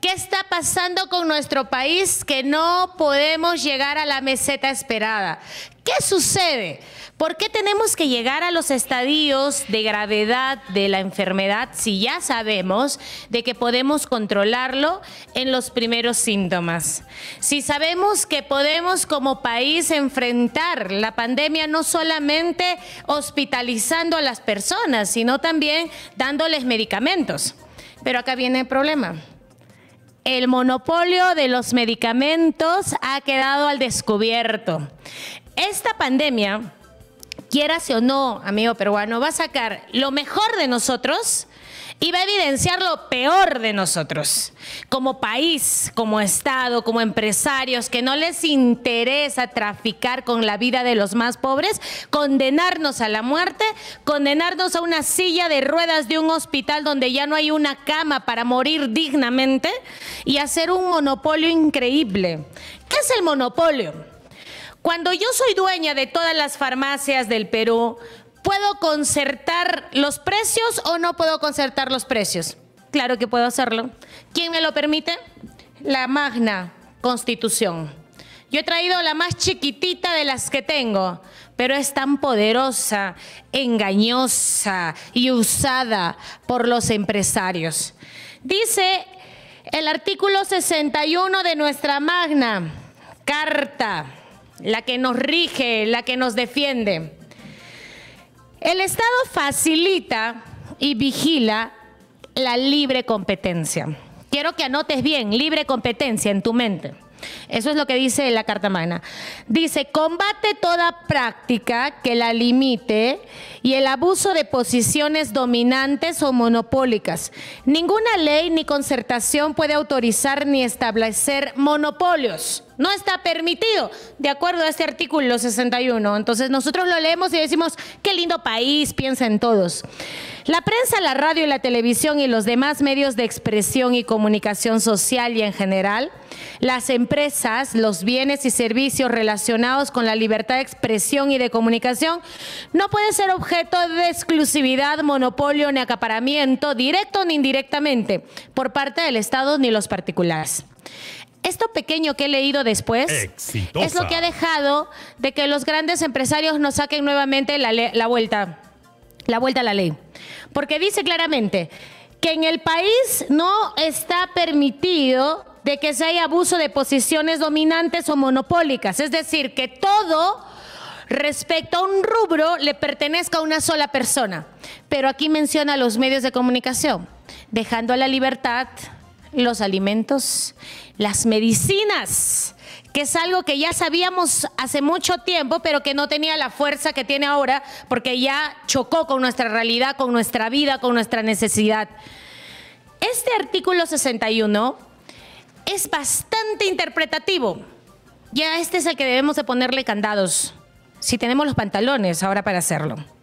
¿Qué está pasando con nuestro país que no podemos llegar a la meseta esperada? ¿Qué sucede? ¿Por qué tenemos que llegar a los estadios de gravedad de la enfermedad si ya sabemos de que podemos controlarlo en los primeros síntomas? Si sabemos que podemos como país enfrentar la pandemia no solamente hospitalizando a las personas, sino también dándoles medicamentos. Pero acá viene el problema. El monopolio de los medicamentos ha quedado al descubierto. Esta pandemia, quieras o no, amigo peruano, va a sacar lo mejor de nosotros y va a evidenciar lo peor de nosotros. Como país, como Estado, como empresarios, que no les interesa traficar con la vida de los más pobres, condenarnos a la muerte, condenarnos a una silla de ruedas de un hospital donde ya no hay una cama para morir dignamente y hacer un monopolio increíble. ¿Qué es el monopolio? Cuando yo soy dueña de todas las farmacias del Perú, ¿puedo concertar los precios o no puedo concertar los precios? Claro que puedo hacerlo. ¿Quién me lo permite? La Magna Constitución. Yo he traído la más chiquitita de las que tengo, pero es tan poderosa, engañosa y usada por los empresarios. Dice el artículo 61 de nuestra Magna Carta, la que nos rige, la que nos defiende. El Estado facilita y vigila la libre competencia. Quiero que anotes bien, libre competencia en tu mente. Eso es lo que dice la Carta Magna. Dice, combate toda práctica que la limite y el abuso de posiciones dominantes o monopólicas. Ninguna ley ni concertación puede autorizar ni establecer monopolios. No está permitido, de acuerdo a este artículo 61. Entonces nosotros lo leemos y decimos, qué lindo país, piensen todos. La prensa, la radio y la televisión y los demás medios de expresión y comunicación social y en general, las empresas, los bienes y servicios relacionados con la libertad de expresión y de comunicación, no pueden ser objeto de exclusividad, monopolio ni acaparamiento, directo ni indirectamente, por parte del Estado ni los particulares. Esto pequeño que he leído después Exitosa. Es lo que ha dejado de que los grandes empresarios nos saquen nuevamente la vuelta a la ley. Porque dice claramente que en el país no está permitido de que se haya abuso de posiciones dominantes o monopólicas. Es decir, que todo respecto a un rubro le pertenezca a una sola persona. Pero aquí menciona los medios de comunicación, dejando a la libertad los alimentos, las medicinas, que es algo que ya sabíamos hace mucho tiempo, pero que no tenía la fuerza que tiene ahora, porque ya chocó con nuestra realidad, con nuestra vida, con nuestra necesidad. Este artículo 61 es bastante interpretativo. Ya este es el que debemos de ponerle candados, si tenemos los pantalones ahora para hacerlo.